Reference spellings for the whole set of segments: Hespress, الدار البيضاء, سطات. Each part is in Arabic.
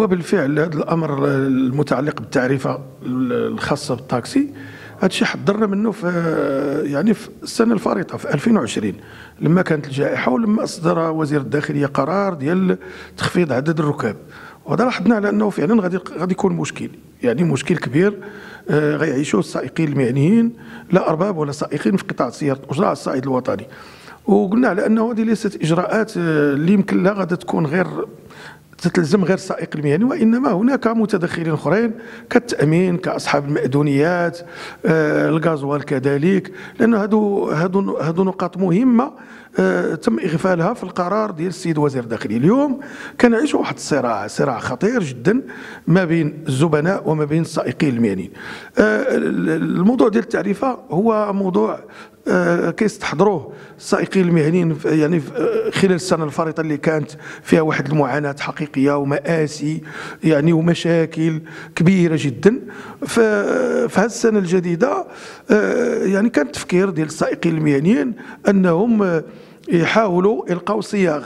وبالفعل هذا الامر المتعلق بالتعريفه الخاصه بالتاكسي هذا الشيء حضرنا منه في يعني في السنه الفارطه في 2020 لما كانت الجائحه ولما اصدر وزير الداخليه قرار ديال تخفيض عدد الركاب، وهذا لاحظنا على انه فعلا غادي يكون مشكل، يعني مشكل كبير غيعيشوه السائقين المعنيين لا ارباب ولا سائقين في قطاع سياره الاجره على الصعيد الوطني. وقلنا على انه هذه ليست اجراءات اللي يمكن لها غادي تكون غير تتلزم غير السائق المهني، وانما هناك متدخلين اخرين كالتامين كاصحاب المأذونيات الغازوال كذلك، لان هادو نقاط مهمه تم اغفالها في القرار ديال السيد وزير الداخليه. اليوم كنعيشوا واحد صراع خطير جدا ما بين الزبناء وما بين السائقين المهنيين. الموضوع ديال التعريفه هو موضوع كيستحضروه السائقين المهنيين يعني خلال السنه الفارطه اللي كانت فيها واحد المعاناه حقيقيه ومآسي يعني ومشاكل كبيره جدا. في هذه السنه الجديده يعني كان التفكير ديال السائقين المهنيين انهم يحاولوا يلقاو صياغ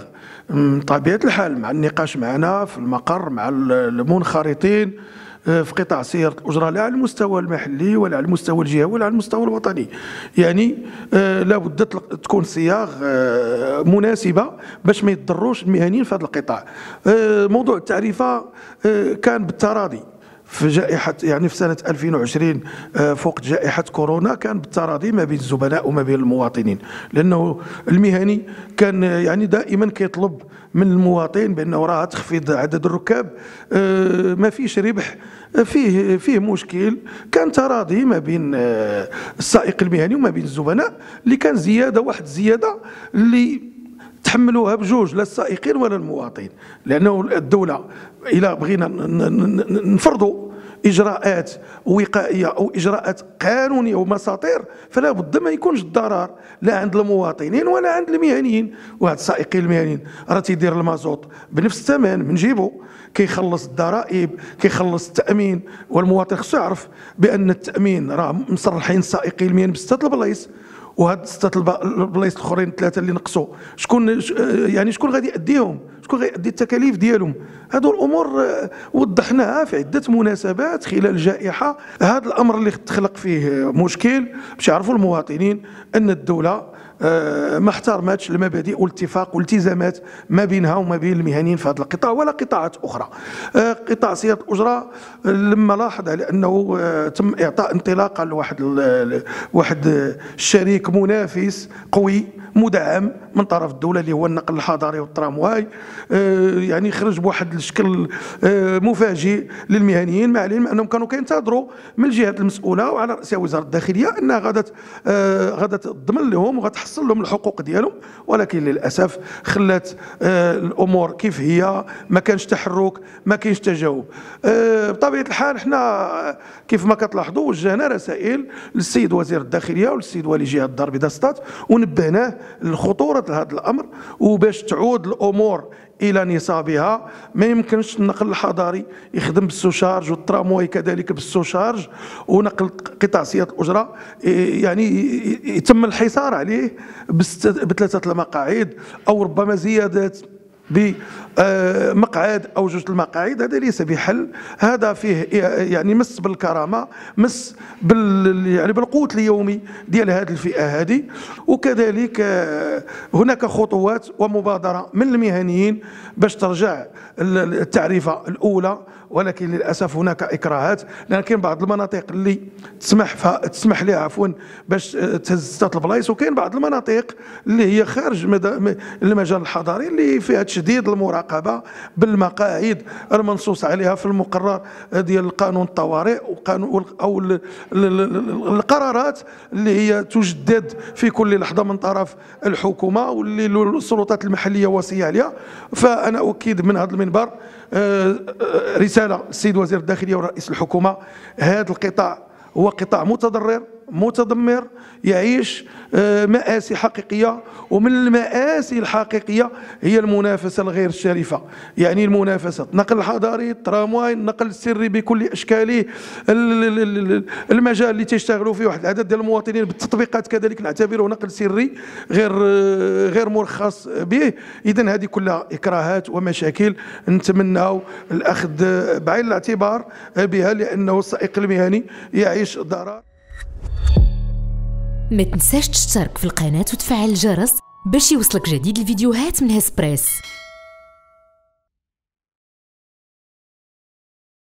من طبيعه الحال مع النقاش معنا في المقر مع المنخرطين في قطاع سيارة الأجرة لا على المستوى المحلي ولا على المستوى الجهوي ولا على المستوى الوطني، يعني لا بد تكون صياغ مناسبة باش ما يتضروش المهنيين في هذا القطاع. موضوع التعريفة كان بالتراضي في جائحة يعني في سنة 2020 فوق جائحة كورونا كان بالتراضي ما بين الزبناء وما بين المواطنين، لأنه المهني كان يعني دائما كيطلب من المواطن بأنه راه تخفيض عدد الركاب ما فيش ربح فيه مشكل. كان تراضي ما بين السائق المهني وما بين الزبناء اللي كان واحد زيادة اللي تحملوها بجوج لا السائقين ولا المواطنين، لأنه الدولة إلى بغينا نفرضوا إجراءات وقائية أو إجراءات قانونية ومساطير فلا بد ما يكونش الضرر لا عند المواطنين ولا عند المهنيين. وهاد السائقين المهنيين راه تيدير المازوط بنفس الثمن من جيبو، كيخلص الضرائب كيخلص التأمين، والمواطن خصو يعرف بأن التأمين راه مصرحين السائقين المهنيين بستة البلايص، وهاد ستة البلايص الاخرين ثلاثه اللي نقصوا شكون يعني شكون غادي يأديهم؟ شكون غيأدي التكاليف ديالهم؟ هادو الامور وضحناها في عده مناسبات خلال الجائحه. هذا الامر اللي تخلق فيه مشكل باش يعرفوا المواطنين ان الدوله ما احترمتش المبادئ والاتفاق والالتزامات ما بينها وما بين المهنيين في هذا القطاع ولا قطاعات اخرى. قطاع سيارة الأجرة لما لاحظ على انه تم اعطاء انطلاقه لواحد الشريك منافس قوي مدعم من طرف الدوله اللي هو النقل الحضري والترامواي، يعني خرج بواحد الشكل مفاجئ للمهنيين، مع العلم انهم كانوا كينتظروا من الجهات المسؤوله وعلى راسها وزاره الداخليه انها غادا تضمن لهم وغتحصل لهم الحقوق ديالهم، ولكن للاسف خلات الامور كيف هي، ما كانش تحرك ما كاينش تجاوب. بطبيعه الحال حنا كيف ما كتلاحظوا وجهنا رسائل للسيد وزير الداخليه وللسيد ولي جهه الدار البيضاء سطات ونبهناه لخطورة هذا الأمر، وباش تعود الأمور إلى نصابها ما يمكنش النقل الحضري يخدم بالسوشارج والترامواي كذلك بالسوشارج، ونقل قطاع سيارة الأجرة يعني يتم الحصار عليه بثلاثة المقاعد أو ربما زيادات بمقعد أو جوج المقاعد. هذا ليس بحل، هذا فيه يعني مس بالكرامة، مس يعني بالقوت اليومي ديال هذه الفئة هذه. وكذلك هناك خطوات ومبادرة من المهنيين باش ترجع التعريفة الأولى، ولكن للأسف هناك إكراهات، لأن كاين بعض المناطق اللي تسمح لها عفوا باش تهز ستة البلايص، وكاين بعض المناطق اللي هي خارج المجال الحضري اللي فيها تشديد المراقبة بالمقاعد المنصوص عليها في المقرر ديال قانون الطوارئ أو القرارات اللي هي تجدد في كل لحظة من طرف الحكومة واللي السلطات المحلية وصية عليها. فأنا أؤكد من هذا المنبر رسالة للسيد وزير الداخلية ورئيس الحكومة، هذا القطاع هو قطاع متضرر متدمر يعيش مآسي حقيقية. ومن المآسي الحقيقية هي المنافسة الغير شريفة، يعني المنافسة، النقل الحضري، الترامواي، النقل السري بكل أشكاله، المجال اللي تشتغلوا فيه واحد العدد ديال المواطنين بالتطبيقات كذلك نعتبره نقل سري غير مرخص به. إذن هذه كلها إكراهات ومشاكل نتمناو الأخذ بعين الاعتبار بها، لأنه السائق المهني يعيش ضرر. ما تنساش تشترك في القناة وتفعل الجرس باش يوصلك جديد الفيديوهات من هسبريس.